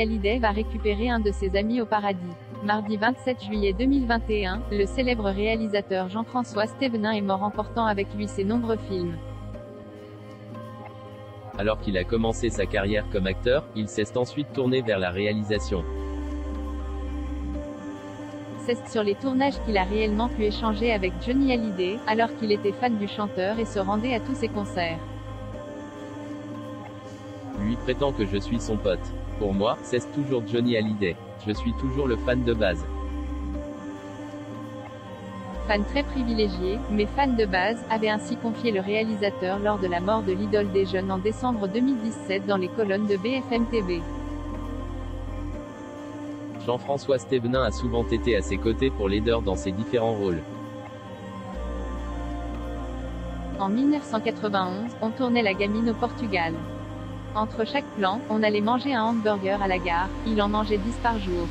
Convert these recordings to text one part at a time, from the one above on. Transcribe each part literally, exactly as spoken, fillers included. Johnny Hallyday va récupérer un de ses amis au paradis. Mardi vingt-sept juillet deux mille vingt et un, le célèbre réalisateur Jean-François Stévenin est mort, emportant avec lui ses nombreux films. Alors qu'il a commencé sa carrière comme acteur, il s'est ensuite tourné vers la réalisation. C'est sur les tournages qu'il a réellement pu échanger avec Johnny Hallyday, alors qu'il était fan du chanteur et se rendait à tous ses concerts. Lui prétend que je suis son pote. Pour moi, c'est toujours Johnny Hallyday. Je suis toujours le fan de base. Fan très privilégié, mais fan de base, avait ainsi confié le réalisateur lors de la mort de l'idole des jeunes en décembre deux mille dix-sept dans les colonnes de B F M T V. Jean-François Stévenin a souvent été à ses côtés pour l'aider dans ses différents rôles. En mille neuf cent quatre-vingt-onze, on tournait La Gamine au Portugal. Entre chaque plan, on allait manger un hamburger à la gare, il en mangeait dix par jour.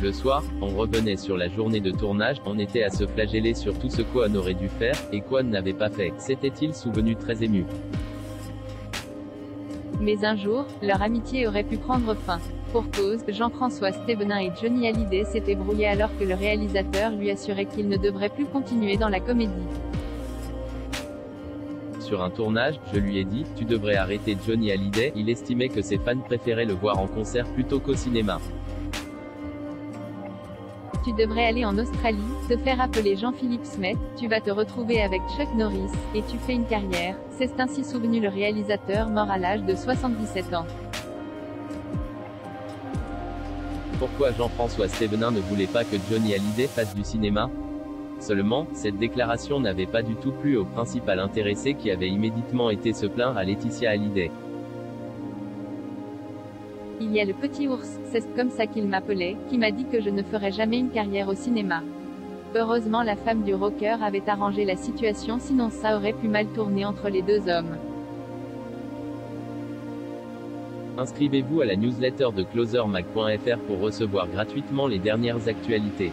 Le soir, on revenait sur la journée de tournage, on était à se flageller sur tout ce qu'on aurait dû faire, et qu'on n'avait pas fait, s'était-il souvenu très ému. Mais un jour, leur amitié aurait pu prendre fin. Pour cause, Jean-François Stévenin et Johnny Hallyday s'étaient brouillés alors que le réalisateur lui assurait qu'il ne devrait plus continuer dans la comédie. Sur un tournage, je lui ai dit, tu devrais arrêter Johnny Hallyday, il estimait que ses fans préféraient le voir en concert plutôt qu'au cinéma. Tu devrais aller en Australie, te faire appeler Jean-Philippe Smet, tu vas te retrouver avec Chuck Norris, et tu fais une carrière, s'est ainsi souvenu le réalisateur mort à l'âge de soixante-dix-sept ans. Pourquoi Jean-François Stévenin ne voulait pas que Johnny Hallyday fasse du cinéma ? Seulement, cette déclaration n'avait pas du tout plu au principal intéressé qui avait immédiatement été se plaindre à Laetitia Hallyday. Il y a le petit ours, c'est comme ça qu'il m'appelait, qui m'a dit que je ne ferais jamais une carrière au cinéma. Heureusement la femme du rocker avait arrangé la situation, sinon ça aurait pu mal tourner entre les deux hommes. Inscrivez-vous à la newsletter de Closer Mag point F R pour recevoir gratuitement les dernières actualités.